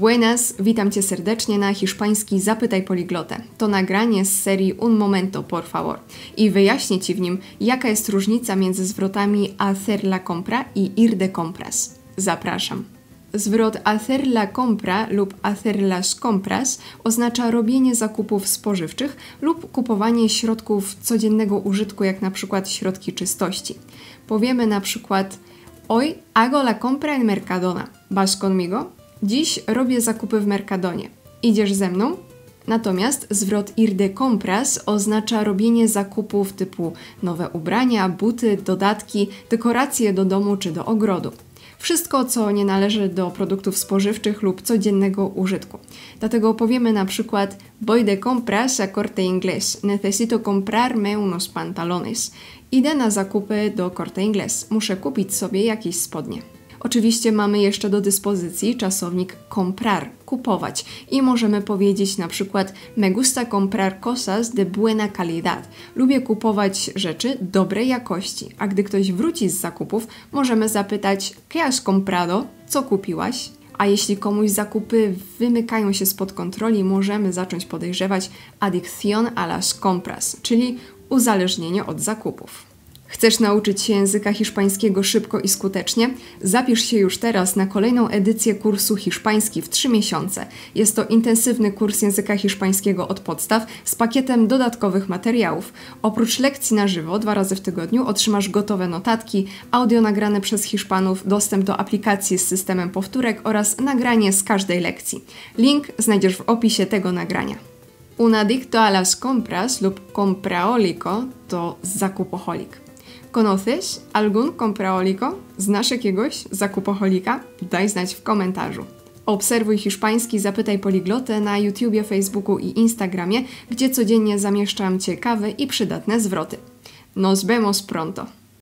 Buenas, witam Cię serdecznie na hiszpański Zapytaj Poliglotę. To nagranie z serii Un Momento, por favor. I wyjaśnię Ci w nim, jaka jest różnica między zwrotami hacer la compra i ir de compras. Zapraszam. Zwrot hacer la compra lub hacer las compras oznacza robienie zakupów spożywczych lub kupowanie środków codziennego użytku, jak na przykład środki czystości. Powiemy na przykład Hoy hago la compra en Mercadona. ¿Vas conmigo? Dziś robię zakupy w Mercadonie. Idziesz ze mną? Natomiast zwrot ir de compras oznacza robienie zakupów typu nowe ubrania, buty, dodatki, dekoracje do domu czy do ogrodu. Wszystko, co nie należy do produktów spożywczych lub codziennego użytku. Dlatego powiemy na przykład Voy de compras a Corte Inglés. Necesito comprarme unos pantalones. Idę na zakupy do Corte Inglés. Muszę kupić sobie jakieś spodnie. Oczywiście mamy jeszcze do dyspozycji czasownik comprar, kupować. I możemy powiedzieć na przykład Me gusta comprar cosas de buena calidad. Lubię kupować rzeczy dobrej jakości. A gdy ktoś wróci z zakupów, możemy zapytać ¿Qué has comprado? Co kupiłaś? A jeśli komuś zakupy wymykają się spod kontroli, możemy zacząć podejrzewać adicción a las compras, czyli uzależnienie od zakupów. Chcesz nauczyć się języka hiszpańskiego szybko i skutecznie? Zapisz się już teraz na kolejną edycję kursu Hiszpański w 3 miesiące. Jest to intensywny kurs języka hiszpańskiego od podstaw z pakietem dodatkowych materiałów. Oprócz lekcji na żywo 2 razy w tygodniu otrzymasz gotowe notatki, audio nagrane przez Hiszpanów, dostęp do aplikacji z systemem powtórek oraz nagranie z każdej lekcji. Link znajdziesz w opisie tego nagrania. Un adicto a las compras lub compraólico to zakupoholik. ¿Conoces algún compraólico? Znasz jakiegoś zakupoholika? Daj znać w komentarzu. Obserwuj hiszpański Zapytaj Poliglotę na YouTubie, Facebooku i Instagramie, gdzie codziennie zamieszczam ciekawe i przydatne zwroty. Nos vemos pronto!